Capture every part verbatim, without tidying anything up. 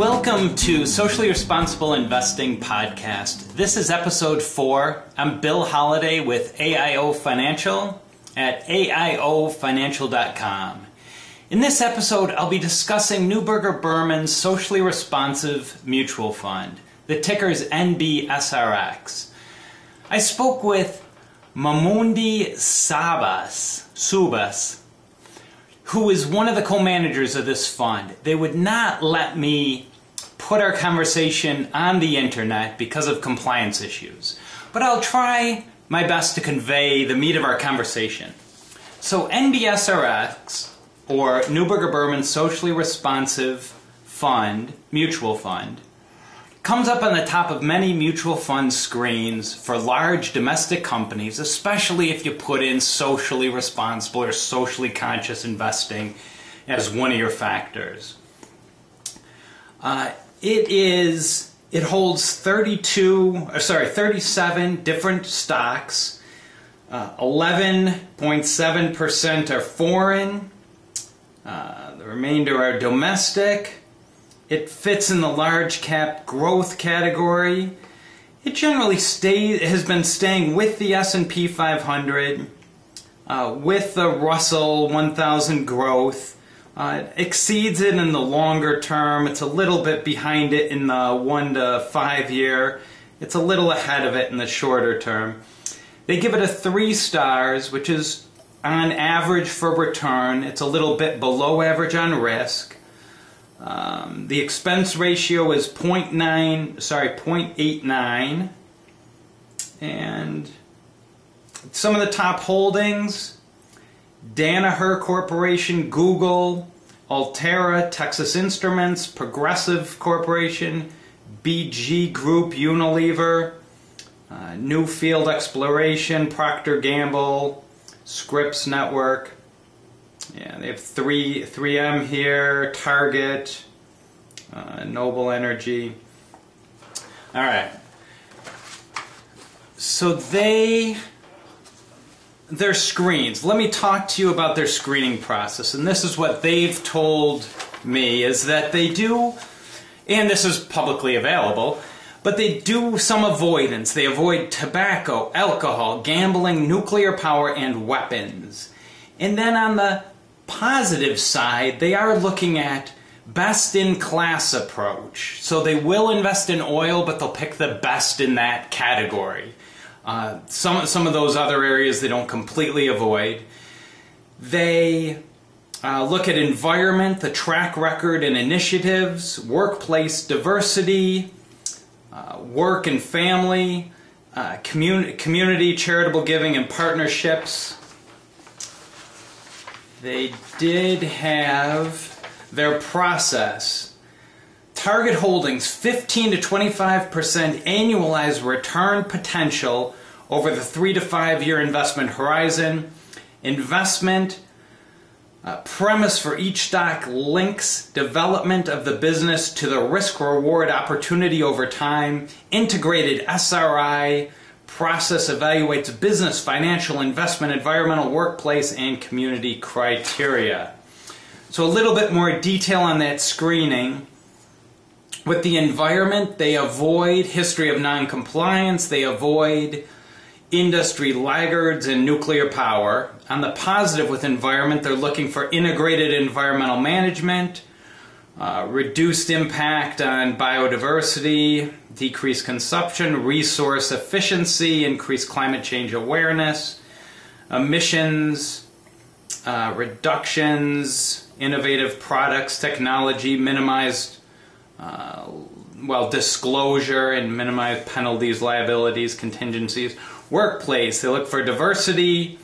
Welcome to Socially Responsible Investing Podcast. This is episode four. I'm Bill Holliday with A I O Financial at A I O financial dot com. In this episode, I'll be discussing Neuberger Berman's Socially Responsive Mutual Fund. The ticker is N B S R X. I spoke with Mamundi Sabas Subas, who is one of the co-managers of this fund. They would not let me put our conversation on the internet because of compliance issues, but I'll try my best to convey the meat of our conversation. So N B S R X, or Neuberger Berman Socially Responsive Fund, mutual fund, comes up on the top of many mutual fund screens for large domestic companies, especially if you put in socially responsible or socially conscious investing as one of your factors. Uh, it is, it holds thirty-two, or sorry, thirty-seven different stocks. eleven point seven percent uh, are foreign. Uh, the remainder are domestic. It fits in the large cap growth category. It generally stay, has been staying with the S and P five hundred, uh, with the Russell one thousand growth. Uh, it exceeds it in the longer term. It's a little bit behind it in the one to five year. It's a little ahead of it in the shorter term. They give it a three stars, which is on average for return. It's a little bit below average on risk. Um, the expense ratio is zero point nine, sorry, zero point eight nine, and some of the top holdings: Danaher Corporation, Google, Altera, Texas Instruments, Progressive Corporation, B G Group, Unilever, uh, Newfield Exploration, Procter Gamble, Scripps Network. Yeah, they have three, 3M here, Target, uh, Noble Energy. All right. So they, their screens. Let me talk to you about their screening process. And this is what they've told me, is that they do, and this is publicly available, but they do some avoidance. They avoid tobacco, alcohol, gambling, nuclear power, and weapons. And then on the positive side, they are looking at best-in-class approach. So they will invest in oil, but they'll pick the best in that category. Uh, some, some of those other areas they don't completely avoid. They uh, look at environment, the track record and initiatives, workplace diversity, uh, work and family, uh, commun- community, charitable giving, and partnerships. They did have their process. Target Holdings, fifteen to twenty-five percent annualized return potential over the three to five year investment horizon. Investment uh, premise for each stock links development of the business to the risk reward opportunity over time. Integrated S R I process evaluates business, financial, investment, environmental, workplace, and community criteria. So a little bit more detail on that screening. With the environment, they avoid history of noncompliance. They avoid industry laggards and nuclear power. On the positive with environment, they're looking for integrated environmental management, Uh, reduced impact on biodiversity, decreased consumption, resource efficiency, increased climate change awareness, emissions, uh, reductions, innovative products, technology, minimized, uh, well, disclosure and minimized penalties, liabilities, contingencies. Workplace, they look for diversity,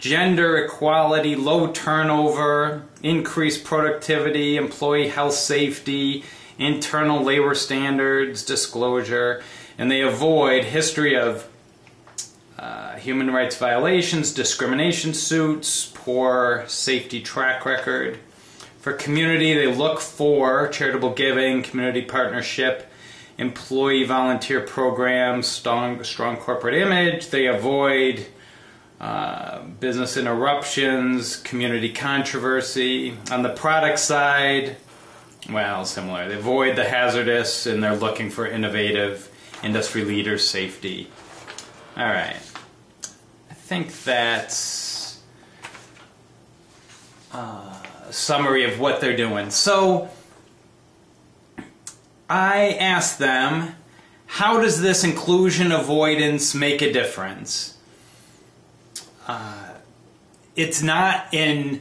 gender equality, low turnover, increased productivity, employee health safety, internal labor standards, disclosure, and they avoid history of uh, human rights violations, discrimination suits, poor safety track record. For community, they look for charitable giving, community partnership, employee volunteer programs, strong, strong corporate image. They avoid Uh, business interruptions, community controversy. On the product side, Well, similar. They avoid the hazardous, and they're looking for innovative industry leaders, safety. All right. I think that's a summary of what they're doing. So I asked them, how does this inclusion avoidance make a difference? Uh, it's not an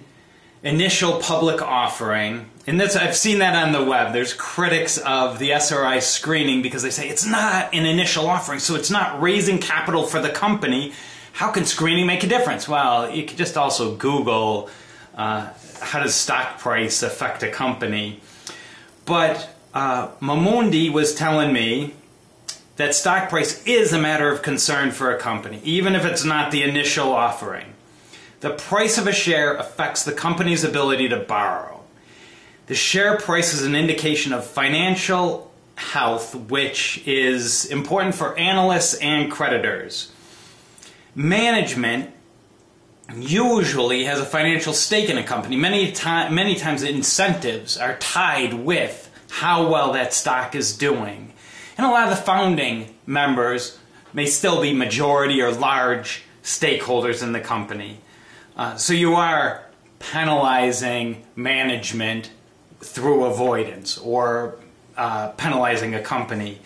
initial public offering. And that's, I've seen that on the web. There's critics of the S R I screening because they say it's not an initial offering, so it's not raising capital for the company. How can screening make a difference? Well, you could just also Google uh, how does stock price affect a company. But uh, Mamundi was telling me that stock price is a matter of concern for a company, even if it's not the initial offering. The price of a share affects the company's ability to borrow. The share price is an indication of financial health, which is important for analysts and creditors. Management usually has a financial stake in a company. Many, time, many times the incentives are tied with how well that stock is doing. And a lot of the founding members may still be majority or large stakeholders in the company. Uh, so you are penalizing management through avoidance or uh, penalizing a company.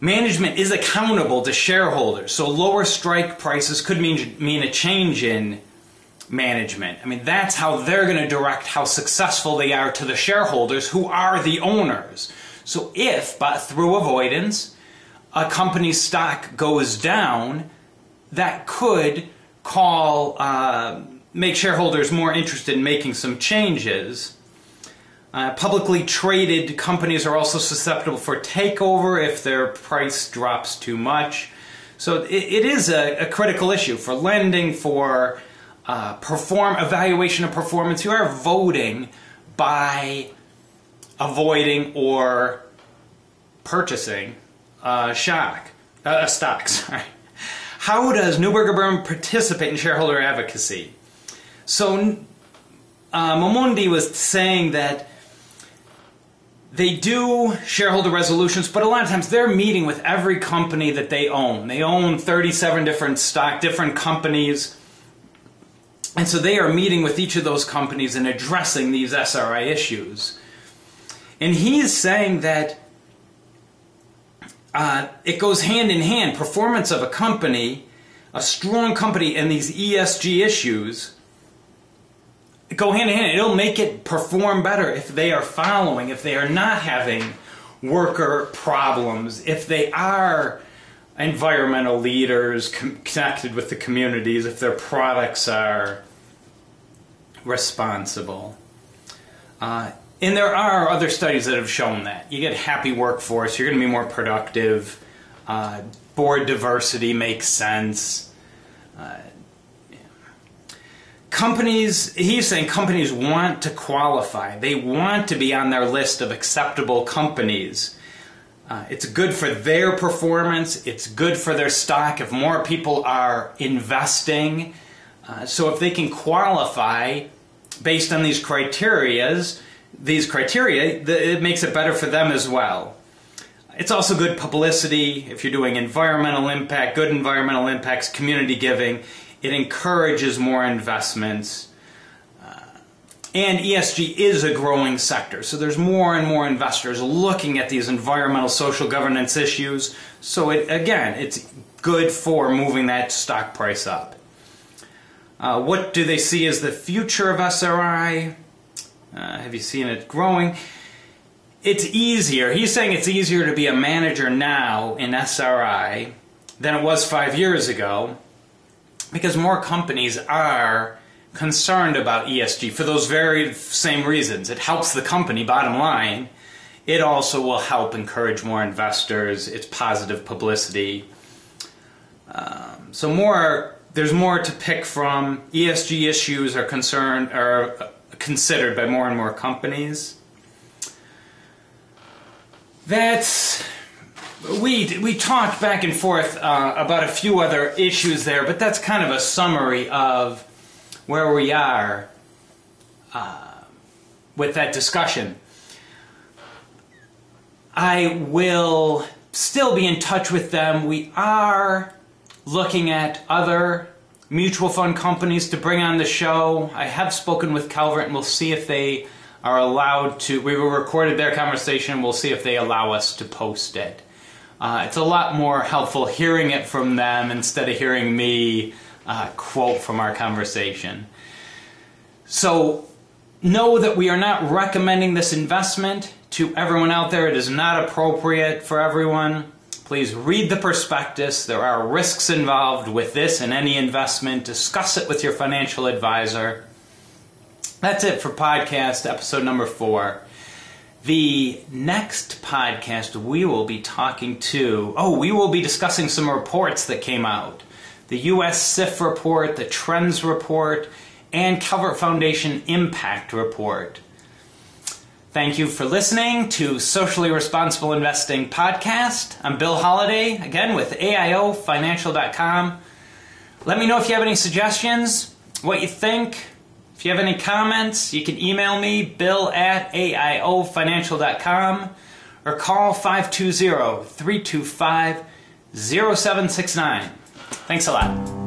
Management is accountable to shareholders, so lower strike prices could mean, mean a change in management. I mean, that's how they're going to direct how successful they are to the shareholders who are the owners. So if, but through avoidance, a company's stock goes down, that could call, uh, make shareholders more interested in making some changes. Uh, publicly traded companies are also susceptible for takeover if their price drops too much. So it, it is a, a critical issue for lending, for uh, perform evaluation of performance. You are voting by avoiding or purchasing a stock. Uh, a stock, sorry. How does Neuberger Berman participate in shareholder advocacy? So uh, Mamundi was saying that they do shareholder resolutions, but a lot of times they're meeting with every company that they own. They own thirty-seven different stock, different companies. And so they are meeting with each of those companies and addressing these S R I issues. And he is saying that uh, it goes hand in hand. Performance of a company, a strong company, and these E S G issues go hand in hand. It'll make it perform better if they are following, if they are not having worker problems, if they are environmental leaders connected with the communities, if their products are responsible. Uh, and there are other studies that have shown that. You get a happy workforce, you're going to be more productive, uh, board diversity makes sense. Uh, Companies, he's saying companies want to qualify. They want to be on their list of acceptable companies. Uh, it's good for their performance. It's good for their stock if more people are investing. Uh, so if they can qualify based on these criterias, these criteria, the, it makes it better for them as well. It's also good publicity if you're doing environmental impact, good environmental impacts, community giving. It encourages more investments. Uh, and E S G is a growing sector. So there's more and more investors looking at these environmental, social governance issues. So it, again, it's good for moving that stock price up. Uh, what do they see as the future of S R I? Uh, have you seen it growing? It's easier. He's saying it's easier to be a manager now in S R I than it was five years ago, because more companies are concerned about E S G for those very same reasons. It helps the company, bottom line. It also will help encourage more investors. It's positive publicity. Um, so more, there's more to pick from. E S G issues are concerned are considered by more and more companies. That's. We, we talked back and forth uh, about a few other issues there, but that's kind of a summary of where we are uh, with that discussion. I will still be in touch with them. We are looking at other mutual fund companies to bring on the show. I have spoken with Calvert, and we'll see if they are allowed to. We recorded their conversation. We'll see if they allow us to post it. Uh, it's a lot more helpful hearing it from them instead of hearing me uh, quote from our conversation. So know that we are not recommending this investment to everyone out there. It is not appropriate for everyone. Please read the prospectus. There are risks involved with this and any investment. Discuss it with your financial advisor. That's it for podcast episode number four. The next podcast we will be talking to, oh, we will be discussing some reports that came out. The U S S I F report, the Trends report, and Calvert Foundation Impact report. Thank you for listening to Socially Responsible Investing Podcast. I'm Bill Holliday, again with A I O Financial dot com. Let me know if you have any suggestions, what you think. If you have any comments, you can email me, bill at A I O financial dot com, or call five two zero, three two five, zero seven six nine. Thanks a lot.